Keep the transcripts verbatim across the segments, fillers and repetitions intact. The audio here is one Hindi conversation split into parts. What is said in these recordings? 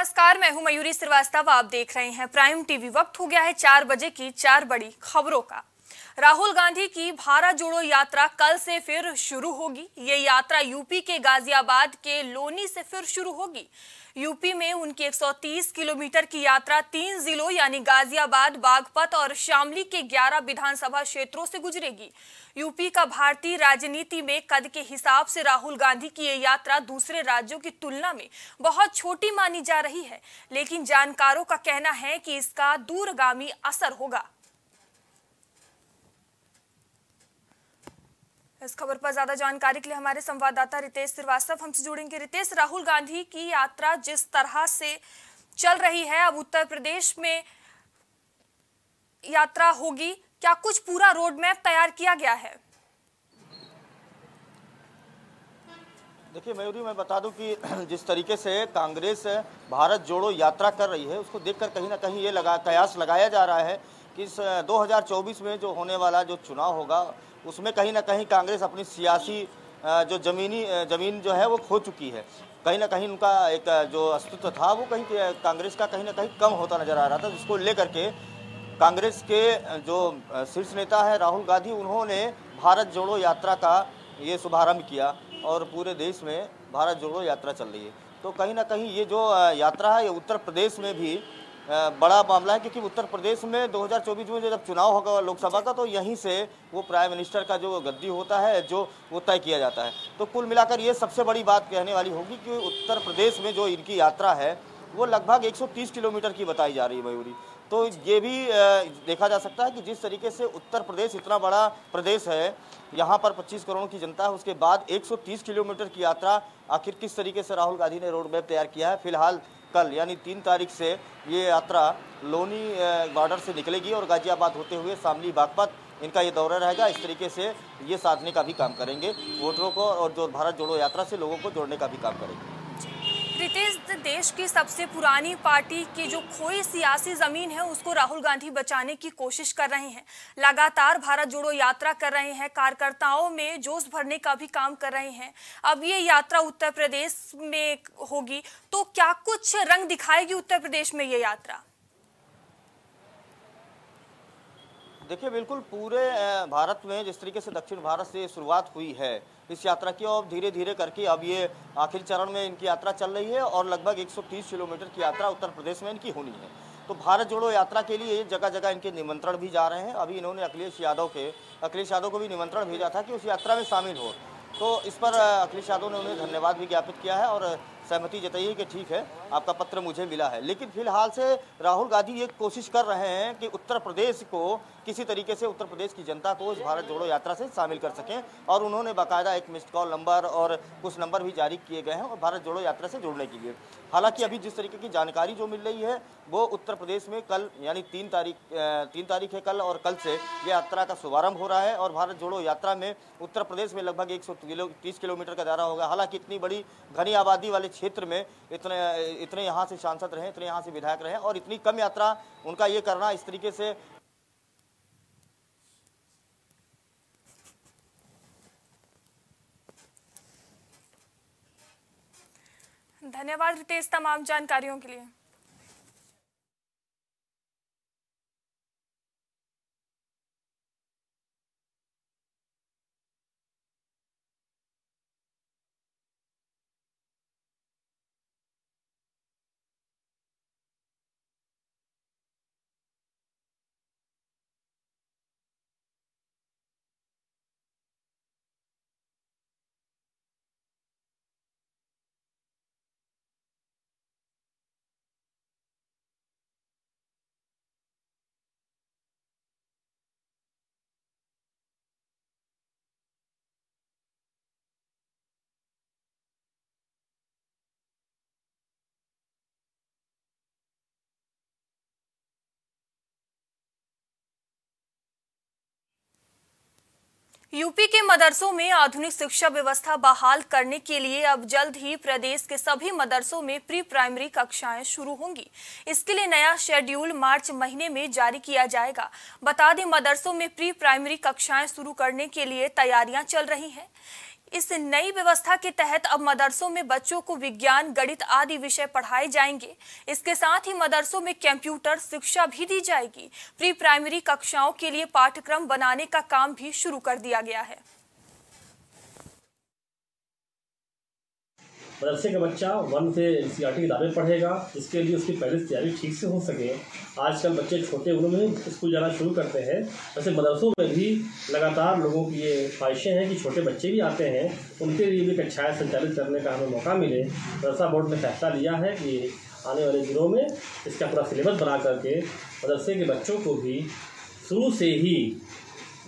नमस्कार, मैं हूं मयूरी श्रीवास्तव। आप देख रहे हैं प्राइम टीवी। वक्त हो गया है चार बजे की चार बड़ी खबरों का। राहुल गांधी की भारत जोड़ो यात्रा कल से फिर शुरू होगी। ये यात्रा यूपी के गाजियाबाद के लोनी से फिर शुरू होगी। यूपी में उनकी एक सौ तीस किलोमीटर की यात्रा तीन जिलों यानी गाजियाबाद, बागपत और शामली के ग्यारह विधानसभा क्षेत्रों से गुजरेगी। यूपी का भारतीय राजनीति में कद के हिसाब से राहुल गांधी की ये यात्रा दूसरे राज्यों की तुलना में बहुत छोटी मानी जा रही है, लेकिन जानकारों का कहना है कि इसका दूरगामी असर होगा। इस खबर पर ज्यादा जानकारी के लिए हमारे संवाददाता रितेश श्रीवास्तव हमसे जुड़ेंगे। रितेश, राहुल गांधी की यात्रा जिस तरह से चल रही है, अब उत्तर प्रदेश में यात्रा होगी, क्या कुछ पूरा रोड मैप तैयार किया गया है? देखिए मयूरी, मैं बता दूं कि जिस तरीके से कांग्रेस भारत जोड़ो यात्रा कर रही है, उसको देखकर कहीं ना कहीं ये लगा कयास लगाया जा रहा है कि इस दो हज़ार चौबीस में जो होने वाला जो चुनाव होगा उसमें कहीं ना कहीं कांग्रेस अपनी सियासी जो ज़मीनी ज़मीन जो है वो खो चुकी है। कहीं ना कहीं उनका एक जो अस्तित्व था वो कहीं कांग्रेस का कहीं ना कहीं कम होता नजर आ रहा था, जिसको लेकर के कांग्रेस के जो शीर्ष नेता है राहुल गांधी, उन्होंने भारत जोड़ो यात्रा का ये शुभारंभ किया और पूरे देश में भारत जोड़ो यात्रा चल रही है। तो कहीं ना कहीं ये जो यात्रा है ये उत्तर प्रदेश में भी बड़ा मामला है, क्योंकि उत्तर प्रदेश में दो हज़ार चौबीस में जब चुनाव होगा लोकसभा का, तो यहीं से वो प्राइम मिनिस्टर का जो गद्दी होता है जो वो तय किया जाता है। तो कुल मिलाकर ये सबसे बड़ी बात कहने वाली होगी कि उत्तर प्रदेश में जो इनकी यात्रा है वो लगभग एक सौ तीस किलोमीटर की बताई जा रही है मयूरी। तो ये भी देखा जा सकता है कि जिस तरीके से उत्तर प्रदेश इतना बड़ा प्रदेश है, यहाँ पर पच्चीस करोड़ की जनता है, उसके बाद एक सौ तीस किलोमीटर की यात्रा आखिर किस तरीके से राहुल गांधी ने रोड मैप तैयार किया है। फिलहाल कल यानी तीन तारीख से ये यात्रा लोनी बॉर्डर से निकलेगी और गाजियाबाद होते हुए शामली, बागपत इनका ये दौरा रहेगा। इस तरीके से ये साधने का भी काम करेंगे, वोटरों को और जो भारत जोड़ो यात्रा से लोगों को जोड़ने का भी काम करेंगे। रितेश, देश की सबसे पुरानी पार्टी की जो खोई सियासी जमीन है उसको राहुल गांधी बचाने की कोशिश कर रहे हैं, लगातार भारत जोड़ो यात्रा कर रहे हैं, कार्यकर्ताओं में जोश भरने का भी काम कर रहे हैं। अब ये यात्रा उत्तर प्रदेश में होगी तो क्या कुछ रंग दिखाएगी उत्तर प्रदेश में ये यात्रा? देखिए बिल्कुल, पूरे भारत में जिस तरीके से दक्षिण भारत से शुरुआत हुई है इस यात्रा की, और धीरे धीरे करके अब ये आखिरी चरण में इनकी यात्रा चल रही है और लगभग एक सौ तीस किलोमीटर की यात्रा उत्तर प्रदेश में इनकी होनी है। तो भारत जोड़ो यात्रा के लिए जगह जगह इनके निमंत्रण भी जा रहे हैं। अभी इन्होंने अखिलेश यादव के अखिलेश यादव को भी निमंत्रण भेजा था कि उस यात्रा में शामिल हो, तो इस पर अखिलेश यादव ने उन्हें धन्यवाद भी ज्ञापित किया है और सहमति जताई है कि ठीक है आपका पत्र मुझे मिला है। लेकिन फिलहाल से राहुल गांधी ये कोशिश कर रहे हैं कि उत्तर प्रदेश को किसी तरीके से उत्तर प्रदेश की जनता को इस भारत जोड़ो यात्रा से शामिल कर सकें, और उन्होंने बाकायदा एक मिस्ड कॉल नंबर और कुछ नंबर भी जारी किए गए हैं और भारत जोड़ो यात्रा से जुड़ने के लिए। हालांकि अभी जिस तरीके की जानकारी जो मिल रही है वो उत्तर प्रदेश में कल यानी तीन तारीख तीन तारीख है कल, और कल से ये यात्रा का शुभारंभ हो रहा है और भारत जोड़ो यात्रा में उत्तर प्रदेश में लगभग एक सौ तीस किलोमीटर का दायरा होगा। हालांकि इतनी बड़ी घनी आबादी वाले क्षेत्र में इतने इतने यहाँ से सांसद रहे, इतने यहाँ से विधायक रहे और इतनी कम यात्रा उनका ये करना इस तरीके से। धन्यवाद रितेश तमाम जानकारियों के लिए। यूपी के मदरसों में आधुनिक शिक्षा व्यवस्था बहाल करने के लिए अब जल्द ही प्रदेश के सभी मदरसों में प्री प्राइमरी कक्षाएं शुरू होंगी। इसके लिए नया शेड्यूल मार्च महीने में जारी किया जाएगा। बता दें, मदरसों में प्री प्राइमरी कक्षाएं शुरू करने के लिए तैयारियां चल रही हैं। इस नई व्यवस्था के तहत अब मदरसों में बच्चों को विज्ञान, गणित आदि विषय पढ़ाए जाएंगे। इसके साथ ही मदरसों में कंप्यूटर शिक्षा भी दी जाएगी। प्री प्राइमरी कक्षाओं के लिए पाठ्यक्रम बनाने का काम भी शुरू कर दिया गया है। मदरसे का बच्चा वन से एनसीईआरटी किताबें पढ़ेगा, इसके लिए उसकी पहले तैयारी ठीक से हो सके। आजकल बच्चे छोटे उम्र में स्कूल जाना शुरू करते हैं, वैसे मदरसों में भी लगातार लोगों की ये ख्वाहिशें हैं कि छोटे बच्चे भी आते हैं, उनके लिए भी कक्षाएँ संचालित करने का हमें मौका मिले। मदरसा बोर्ड ने फैसला लिया है कि आने वाले दिनों में इसका पूरा सिलेबस बना करके मदरसे के बच्चों को भी शुरू से ही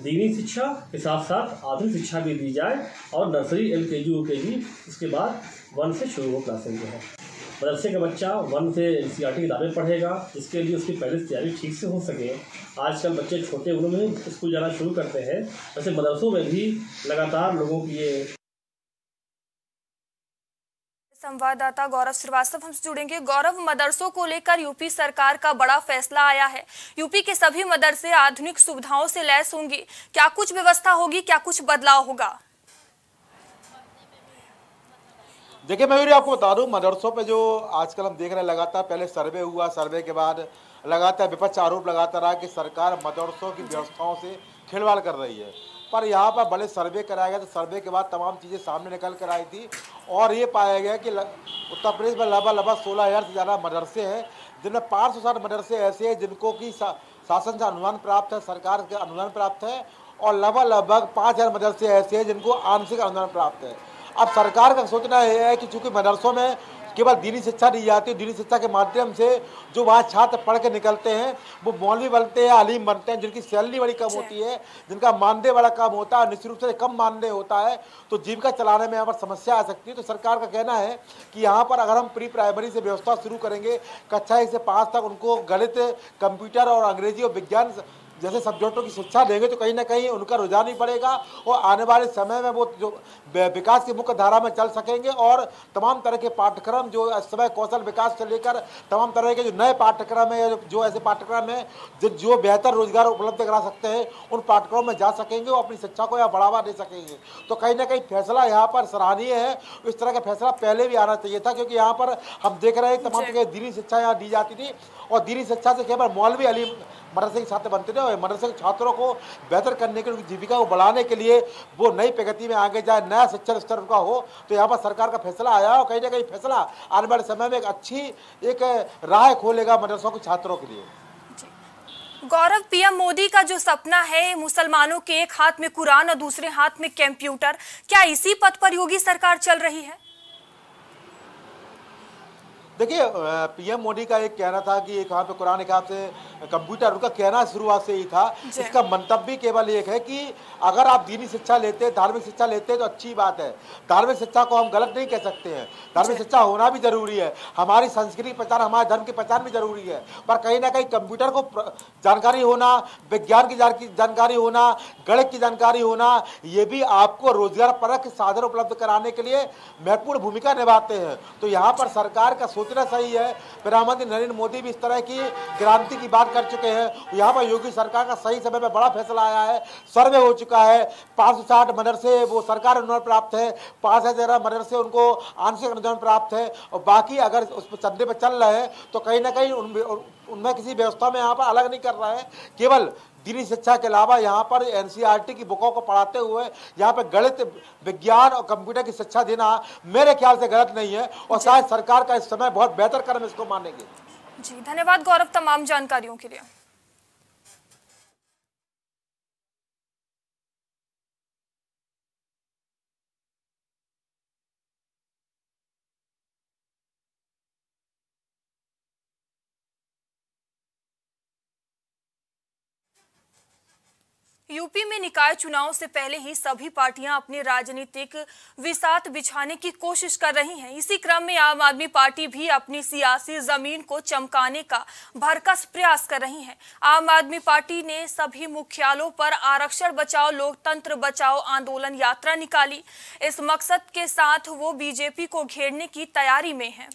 दीनी शिक्षा के साथ साथ आधुनिक शिक्षा भी दी जाए, और नर्सरी, एल के जी, यू के जी, उसके बाद वन से शुरू हो क्लासेज जो है। मदरसे का बच्चा वन से एनसीईआरटी किताबें पढ़ेगा, इसके लिए उसकी पहले तैयारी ठीक से हो सके। आजकल बच्चे छोटे उम्र में स्कूल जाना शुरू करते हैं, वैसे मदरसों में भी लगातार लोगों की ये। संवाददाता गौरव श्रीवास्तव हमसे जुड़ेंगे। गौरव, मदरसों को लेकर यूपी सरकार का बड़ा फैसला आया है। यूपी के सभी मदरसे आधुनिक सुविधाओं से लैस होंगे। क्या कुछ व्यवस्था होगी, क्या कुछ बदलाव होगा? देखिए मयूरी, आपको बता दूं, मदरसों पे जो आजकल हम देख रहे हैं, लगातार पहले सर्वे हुआ, सर्वे के बाद लगातार विपक्ष आरोप लगाता रहा कि सरकार मदरसों की व्यवस्थाओं से खिलवाड़ कर रही है, पर यहाँ पर बड़े सर्वे कराया गया तो सर्वे के बाद तमाम चीज़ें सामने निकल कर आई थी, और ये पाया गया कि उत्तर प्रदेश में लगभग लगभग सोलह हज़ार से ज़्यादा मदरसे हैं, जिनमें पाँच सौ साठ मदरसे ऐसे हैं जिनको कि सा, शासन से अनुदान प्राप्त है, सरकार का अनुदान प्राप्त है, और लगभग लगभग पाँच हज़ार मदरसे ऐसे हैं जिनको आंशिक अनुदान प्राप्त है। अब सरकार का सोचना यह है कि चूँकि मदरसों में केवल दीनी शिक्षा दी जाती है, दीनी शिक्षा के माध्यम से जो वहाँ छात्र पढ़ के निकलते हैं वो मौलवी बनते हैं, आलिम बनते हैं, जिनकी सैलरी बड़ी कम होती है, जिनका मानदेय बड़ा कम होता है, निश्चित रूप से कम मानदेय होता है, तो जीविका चलाने में यहाँ पर समस्या आ सकती है। तो सरकार का कहना है कि यहाँ पर अगर हम प्री प्राइमरी से व्यवस्था शुरू करेंगे, कक्षा एक से पाँच तक उनको गणित, कंप्यूटर और अंग्रेजी और विज्ञान जैसे सब्जेक्टों की शिक्षा देंगे, तो कहीं ना कहीं उनका रुझान भी बढ़ेगा और आने वाले समय में वो जो विकास की मुख्य धारा में चल सकेंगे, और तमाम तरह के पाठ्यक्रम जो समय कौशल विकास से लेकर तमाम तरह के जो नए पाठ्यक्रम है, जो ऐसे पाठ्यक्रम है जो जो बेहतर रोजगार उपलब्ध करा सकते हैं, उन पाठ्यक्रमों में जा सकेंगे और अपनी शिक्षा को यहाँ बढ़ावा दे सकेंगे। तो कहीं ना कहीं फैसला यहाँ पर सराहनीय है। इस तरह का फैसला पहले भी आना चाहिए था, क्योंकि यहाँ पर हम देख रहे हैं तमाम तरह की दीनी शिक्षा यहाँ दी जाती थी, और दीनी शिक्षा से केवल मौलवी अलीम मदरसे के छात्र बनते थे, और मदरसे के छात्रों को बेहतर करने के लिए, उनकी जीविका को बढ़ाने के लिए वो नई प्रगति में आगे जाए, नया शिक्षा स्तर उनका हो। तो यहाँ पर सरकार का फैसला आया, और कहीं ना कहीं फैसला आने वाले समय में एक अच्छी एक राह खोलेगा मदरसों के छात्रों के लिए। गौरव, पीएम मोदी का जो सपना है मुसलमानों के एक हाथ में कुरान और दूसरे हाथ में कंप्यूटर, क्या इसी पथ पर योगी सरकार चल रही है? देखिए, पीएम मोदी का एक कहना था कि एक हाथ पे कुरान, एक हाथ से कंप्यूटर, उनका कहना शुरुआत से ही था। इसका मंतव्य भी केवल एक है कि अगर आप दीनी शिक्षा लेते हैं, धार्मिक शिक्षा लेते हैं, तो अच्छी बात है। धार्मिक शिक्षा को हम गलत नहीं कह सकते हैं, धार्मिक शिक्षा होना भी जरूरी है, हमारी संस्कृति की पहचान, हमारे धर्म की पहचान भी जरूरी है, पर कहीं ना कहीं कंप्यूटर को जानकारी होना, विज्ञान की जानकारी होना, गणित की जानकारी होना, ये भी आपको रोजगार परक साधन उपलब्ध कराने के लिए महत्वपूर्ण भूमिका निभाते हैं। तो यहाँ पर सरकार का सोचना सही है। प्रधानमंत्री नरेंद्र मोदी भी इस तरह की क्रांति की बात कर चुके हैं। यहाँ पर योगी सरकार का सही समय में बड़ा फैसला आया है, सर्वे हो चुका है, पाँच सौ साठ मदरसे वो सरकार अनुदान प्राप्त है, पाँच हजार मदरसे उनको आंशिक अनुदान प्राप्त है, और बाकी अगर उस पर चंदे पर चल रहे हैं तो कहीं ना कहीं उन उनमें किसी व्यवस्था में यहाँ पर अलग नहीं कर रहा है। केवल दीनी शिक्षा के अलावा यहाँ पर एनसीईआरटी की बुकों को पढ़ाते हुए यहाँ पर गणित, विज्ञान और कंप्यूटर की शिक्षा देना मेरे ख्याल से गलत नहीं है, और शायद सरकार का इस समय बहुत बेहतर कदम इसको मानेंगे। जी, धन्यवाद गौरव तमाम जानकारियों के लिए। यूपी में निकाय चुनाव से पहले ही सभी पार्टियां अपने राजनीतिक विसात बिछाने की कोशिश कर रही हैं। इसी क्रम में आम आदमी पार्टी भी अपनी सियासी जमीन को चमकाने का भरकस प्रयास कर रही है। आम आदमी पार्टी ने सभी मुख्यालयों पर आरक्षण बचाओ, लोकतंत्र बचाओ आंदोलन यात्रा निकाली। इस मकसद के साथ वो बीजेपी को घेरने की तैयारी में है।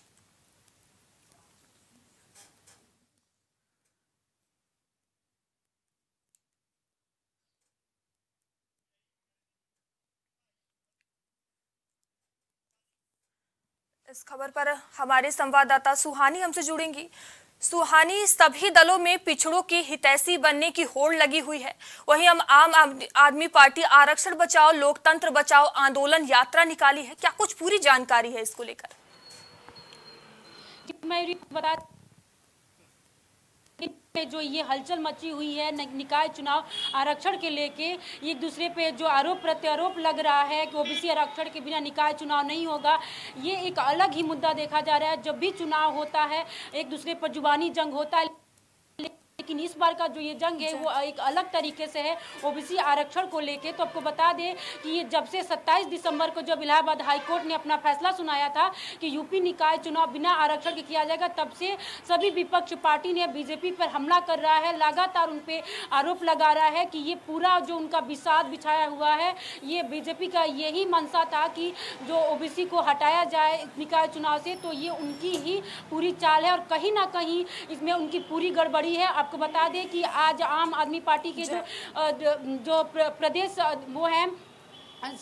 इस खबर पर हमारे संवाददाता सुहानी हमसे जुड़ेंगी। सुहानी, सभी दलों में पिछड़ों की हितैषी बनने की होड़ लगी हुई है। वहीं हम आम आदमी पार्टी आरक्षण बचाओ लोकतंत्र बचाओ आंदोलन यात्रा निकाली है, क्या कुछ पूरी जानकारी है इसको लेकर? पे जो ये हलचल मची हुई है निकाय चुनाव आरक्षण के लेके, एक दूसरे पे जो आरोप प्रत्यारोप लग रहा है कि ओबीसी आरक्षण के बिना निकाय चुनाव नहीं होगा, ये एक अलग ही मुद्दा देखा जा रहा है। जब भी चुनाव होता है एक दूसरे पर जुबानी जंग होता है, लेकिन इस बार का जो ये जंग है वो एक अलग तरीके से है ओबीसी आरक्षण को लेके। तो आपको बता दें कि ये जब से सत्ताईस दिसंबर को जब इलाहाबाद हाईकोर्ट ने अपना फैसला सुनाया था कि यूपी निकाय चुनाव बिना आरक्षण के किया जाएगा, तब से सभी विपक्ष पार्टी ने बीजेपी पर हमला कर रहा है, लगातार उन पर आरोप लगा रहा है कि ये पूरा जो उनका विषाद बिछाया हुआ है, ये बीजेपी का यही मंशा था कि जो ओबीसी को हटाया जाए निकाय चुनाव से। तो ये उनकी ही पूरी चाल है और कहीं ना कहीं इसमें उनकी पूरी गड़बड़ी है। आपको बता दें कि आज आम आदमी पार्टी के जो जो प्रदेश वो हैं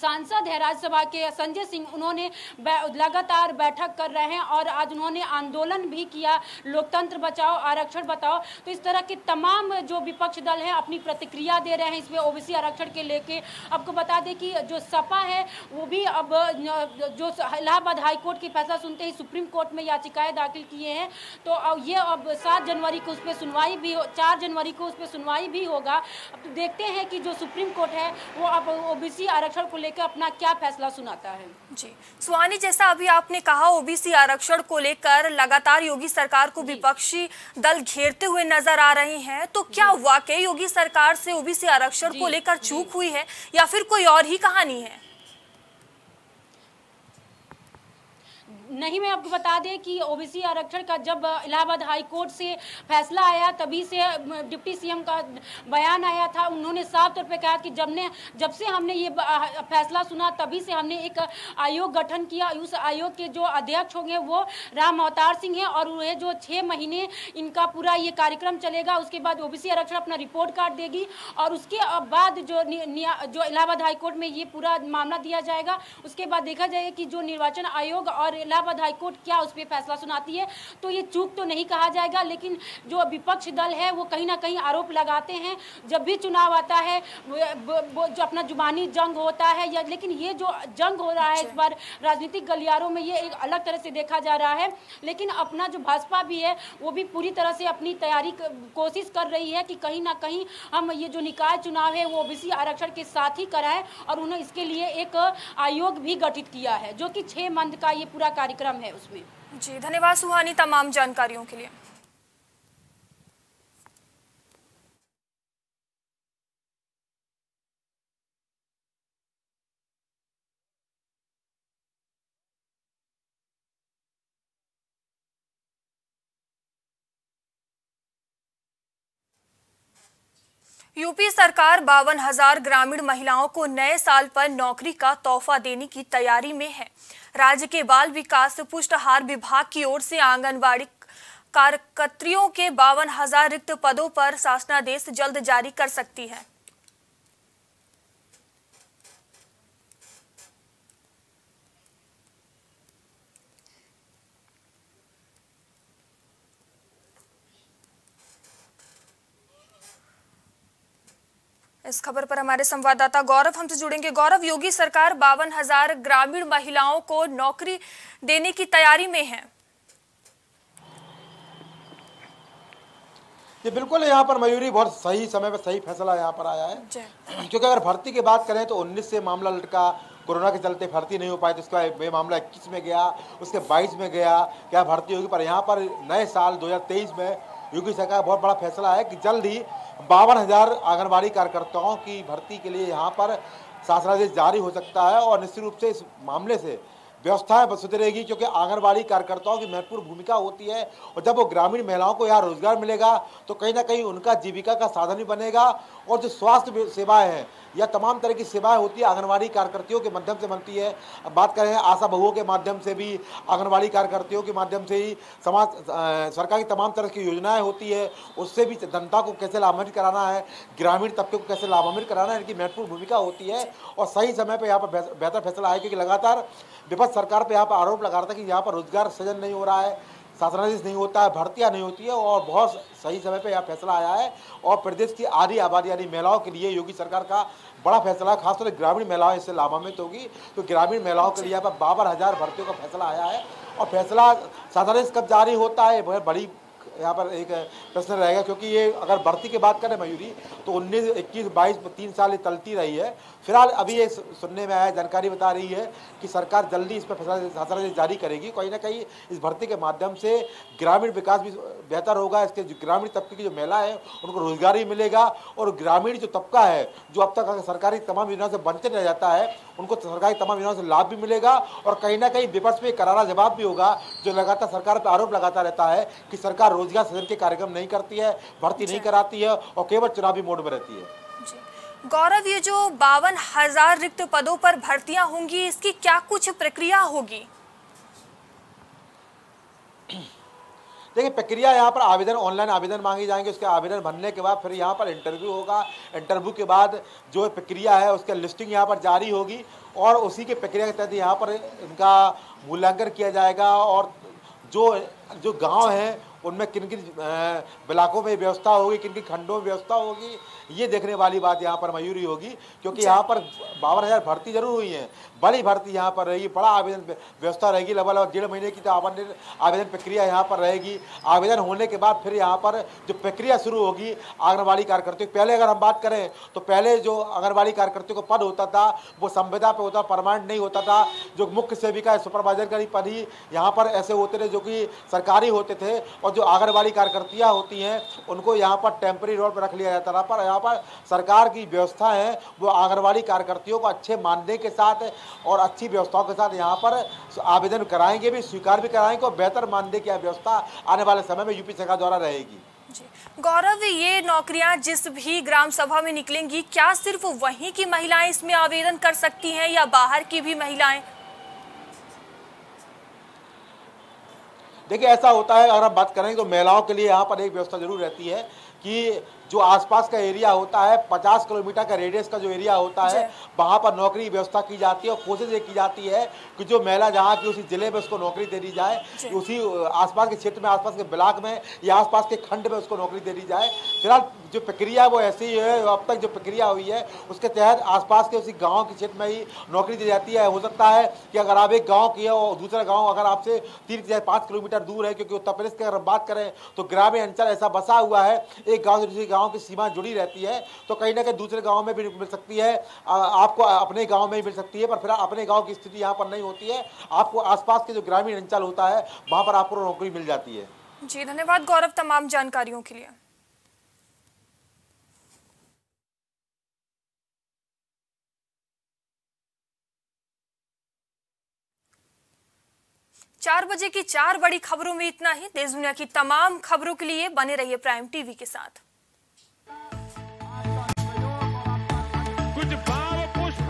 सांसद है राज्यसभा के संजय सिंह, उन्होंने लगातार बैठक कर रहे हैं और आज उन्होंने आंदोलन भी किया लोकतंत्र बचाओ आरक्षण बताओ। तो इस तरह के तमाम जो विपक्ष दल हैं अपनी प्रतिक्रिया दे रहे हैं इसमें ओबीसी आरक्षण के लेके। आपको बता दें कि जो सपा है वो भी अब जो इलाहाबाद हाईकोर्ट के फैसला सुनते ही सुप्रीम कोर्ट में याचिकाएँ दाखिल किए हैं। तो ये अब सात जनवरी को उस पर सुनवाई भी चार जनवरी को उस पर सुनवाई भी होगा। अब देखते हैं कि जो सुप्रीम कोर्ट है वो अब ओबीसी आरक्षण को लेकर अपना क्या फैसला सुनाता है। जी सुहानी, जैसा अभी आपने कहा ओबीसी आरक्षण को लेकर लगातार योगी सरकार को विपक्षी दल घेरते हुए नजर आ रहे हैं, तो क्या वाकई योगी सरकार से ओबीसी आरक्षण को लेकर चूक हुई है या फिर कोई और ही कहानी है? नहीं, मैं आपको बता दें कि ओबीसी आरक्षण का जब इलाहाबाद हाई कोर्ट से फैसला आया तभी से डिप्टी सीएम का बयान आया था। उन्होंने साफ तौर पे कहा कि जब ने जब से हमने ये फैसला सुना तभी से हमने एक आयोग गठन किया। उस आयोग के जो अध्यक्ष होंगे वो राम अवतार सिंह हैं और वह जो छः महीने इनका पूरा ये कार्यक्रम चलेगा, उसके बाद ओबीसी आरक्षण अपना रिपोर्ट कार्ड देगी और उसके बाद जो जो इलाहाबाद हाईकोर्ट में ये पूरा मामला दिया जाएगा। उसके बाद देखा जाएगा कि जो निर्वाचन आयोग और इलाहाबाद हाईकोर्ट क्या उस पर फैसला सुनाती है। तो ये चूक तो नहीं कहा जाएगा, लेकिन जो विपक्ष दल है वो कहीं ना कहीं आरोप लगाते हैं जब भी चुनाव आता है, जो अपना जुबानी जंग होता है या, लेकिन ये जो जंग हो रहा है इस बार राजनीतिक गलियारों में ये एक अलग तरह से देखा जा रहा है। लेकिन अपना जो भाजपा भी है वो भी पूरी तरह से अपनी तैयारी कोशिश कर रही है कि कहीं ना कहीं हम ये जो निकाय चुनाव है वो ओबीसी आरक्षण के साथ ही कराएं और उन्होंने इसके लिए एक आयोग भी गठित किया है जो कि छः मंथ का ये पूरा कार्यक्रम है उसमें। जी धन्यवाद सुहानी तमाम जानकारियों के लिए। यूपी सरकार बावन हजार ग्रामीण महिलाओं को नए साल पर नौकरी का तोहफा देने की तैयारी में है। राज्य के बाल विकास पुष्टाहार विभाग की ओर से आंगनबाड़ी कार्यकर्त्रियों के बावन हजार रिक्त पदों पर शासनादेश जल्द जारी कर सकती है। इस खबर पर हमारे संवाददाता गौरव हमसे जुड़ेंगे। गौरव, योगी सरकार बावन हजार ग्रामीण महिलाओं को नौकरी देने की तैयारी में है। ये बिल्कुल यहाँ पर मयूरी बहुत सही समय पर सही फैसला यहाँ पर आया है, क्योंकि अगर भर्ती की बात करें तो उन्नीस से मामला लटका, कोरोना के चलते भर्ती नहीं हो पाई, तो उसका ये मामला इक्कीस में गया, उसके बाईस में गया, क्या भर्ती होगी। पर यहाँ पर नए साल दो हजार तेईस में योगी सरकार बहुत बड़ा फैसला है कि जल्द ही बावन हज़ार आंगनबाड़ी कार्यकर्ताओं की भर्ती के लिए यहाँ पर शासनादेश जारी हो सकता है और निश्चित रूप से इस मामले से व्यवस्थाएं सुधरेगी, क्योंकि आंगनबाड़ी कार्यकर्ताओं की महत्वपूर्ण भूमिका होती है और जब वो ग्रामीण महिलाओं को यहाँ रोजगार मिलेगा तो कहीं ना कहीं उनका जीविका का साधन भी बनेगा। और जो स्वास्थ्य सेवाएं हैं या तमाम तरह की सेवाएं होती है आंगनबाड़ी कार्यकर्तियों के माध्यम से बनती है। अब बात करें आशा बहुओं के माध्यम से भी, आंगनबाड़ी कार्यकर्तियों के माध्यम से ही समाज सरकार की तमाम तरह की योजनाएँ होती है, उससे भी जनता को कैसे लाभान्वित कराना है, ग्रामीण तबके को कैसे लाभान्वित कराना है, इनकी महत्वपूर्ण भूमिका होती है। और सही समय पर यहाँ पर बेहतर फैसला आया, क्योंकि लगातार विपक्ष सरकार पे यहाँ पर आरोप लगा रहा था कि यहाँ पर रोजगार सृजन नहीं हो रहा है, शासनादेश नहीं होता है, भर्तियाँ नहीं होती है, और बहुत सही समय पे यह फैसला आया है। और प्रदेश की आधी आबादी यानी महिलाओं के लिए योगी सरकार का बड़ा फैसला है, खासतौर पर ग्रामीण महिलाएं इससे लाभान्वित होगी। तो ग्रामीण महिलाओं के लिए यहाँ पर बावन हज़ार भर्तियों का फैसला आया है। और फैसला शासनादेश कब जारी होता है, बहुत बड़ी यहाँ पर एक प्रश्न रहेगा, क्योंकि ये अगर भर्ती की बात करें मयूरी तो उन्नीस इक्कीस बाईस तीन साल ये टलती रही है। फिलहाल अभी ये सुनने में आया, जानकारी बता रही है कि सरकार जल्दी इस पर फैसला जारी करेगी। कहीं ना कहीं इस भर्ती के माध्यम से ग्रामीण विकास भी बेहतर होगा, इसके ग्रामीण तबके की जो महिला है उनको रोजगार भी मिलेगा, और ग्रामीण जो तबका है जो अब तक सरकारी तमाम योजनाओं से वंचित रह जाता है उनको सरकारी तमाम योजनाओं से लाभ भी मिलेगा। और कहीं ना कहीं विपक्ष पर करारा जवाब भी होगा जो लगातार सरकार पर आरोप लगाता रहता है कि सरकार रोजगार सृजन के कार्यक्रम नहीं करती है, भर्ती नहीं कराती है और केवल चुनावी मोड में रहती है। गौरव, ये जो बावन हजार रिक्त पदों पर भर्तियां होंगी, इसकी क्या कुछ प्रक्रिया होगी? देखिए, प्रक्रिया यहाँ पर आवेदन, ऑनलाइन आवेदन मांगे जाएंगे, उसके आवेदन भरने के बाद फिर यहाँ पर इंटरव्यू होगा, इंटरव्यू के बाद जो प्रक्रिया है उसकी लिस्टिंग यहाँ पर जारी होगी और उसी की प्रक्रिया के तहत यहाँ पर इनका मूल्यांकन किया जाएगा। और जो जो गाँव हैं उनमें किन किन इलाकों में व्यवस्था होगी, किन किन खंडों में व्यवस्था होगी, ये देखने वाली बात यहाँ पर मयूरी होगी। क्योंकि यहाँ पर बावन हज़ार भर्ती जरूर हुई है, बड़ी भर्ती यहाँ पर रहेगी, बड़ा आवेदन व्यवस्था रहेगी, लगभग लगभग डेढ़ महीने की तो आवेदन आवेदन प्रक्रिया यहाँ पर रहेगी। आवेदन होने के बाद फिर यहाँ पर जो प्रक्रिया शुरू होगी आंगनबाड़ी कार्यकर्ता, पहले अगर हम बात करें तो पहले जो आंगनबाड़ी कार्यकर्ता को पद होता था वो संविदा पर होता, परमानेंट नहीं होता था। जो मुख्य सेविका सुपरवाइजर का पद ही यहाँ पर ऐसे होते थे जो कि सरकारी होते थे, और जो आंगनबाड़ी कार्यकर्तियाँ होती हैं उनको यहाँ पर टेम्परेरी रोड पर रख लिया जाता था। पर यहाँ पर सरकार की व्यवस्था है वो आंगनबाड़ी कार्यकर्तियों को अच्छे मानदेय के साथ और अच्छी व्यवस्थाओं के साथ यहाँ पर आवेदन कराएंगे भी, स्वीकार भी कराएंगे, और बेहतर मानदेय की व्यवस्था आने वाले समय में यूपी सरकार द्वारा रहेगी। गौरव, ये नौकरियां जिस भी ग्राम सभा में निकलेंगी, क्या सिर्फ वहीं की महिलाएं इसमें आवेदन कर सकती हैं या बाहर की भी महिलाएं? देखिए, ऐसा होता है, अगर हम बात करेंगे तो महिलाओं के लिए यहाँ पर एक व्यवस्था जरूर रहती है कि जो आसपास का एरिया होता है, पचास किलोमीटर का रेडियस का जो एरिया होता है, वहाँ पर नौकरी व्यवस्था की जाती है। और कोशिश ये की जाती है कि जो महिला जहाँ की उसी जिले में उसको नौकरी दे दी जाए, उसी आसपास के क्षेत्र में, आसपास के ब्लॉक में या आसपास के खंड में उसको नौकरी दे दी जाए। फिलहाल जो प्रक्रिया वो ऐसी ही है, अब तक जो प्रक्रिया हुई है उसके तहत आसपास के उसी गाँव के क्षेत्र में ही नौकरी दी जाती है। हो सकता है कि अगर आप एक गाँव की है और दूसरा गाँव अगर आपसे तीन चार पाँच किलोमीटर दूर है, क्योंकि उत्तर प्रदेश की अगर बात करें तो ग्रामीण अंचल ऐसा बसा हुआ है, एक गांव से दूसरे गांव की सीमा जुड़ी रहती है, तो कहीं ना कहीं दूसरे गांव में भी मिल सकती है, आ, आपको अपने गांव में ही मिल सकती है। पर फिर अपने गांव की स्थिति यहां पर नहीं होती है, आपको आसपास के जो ग्रामीण अंचल होता है वहां पर आपको नौकरी मिल जाती है। जी, धन्यवाद गौरव तमाम जानकारियों के लिए। चार बजे की चार बड़ी खबरों में इतना ही। देश दुनिया की तमाम खबरों के लिए बने रहिए प्राइम टीवी के साथ। कुछ भाव पुष्प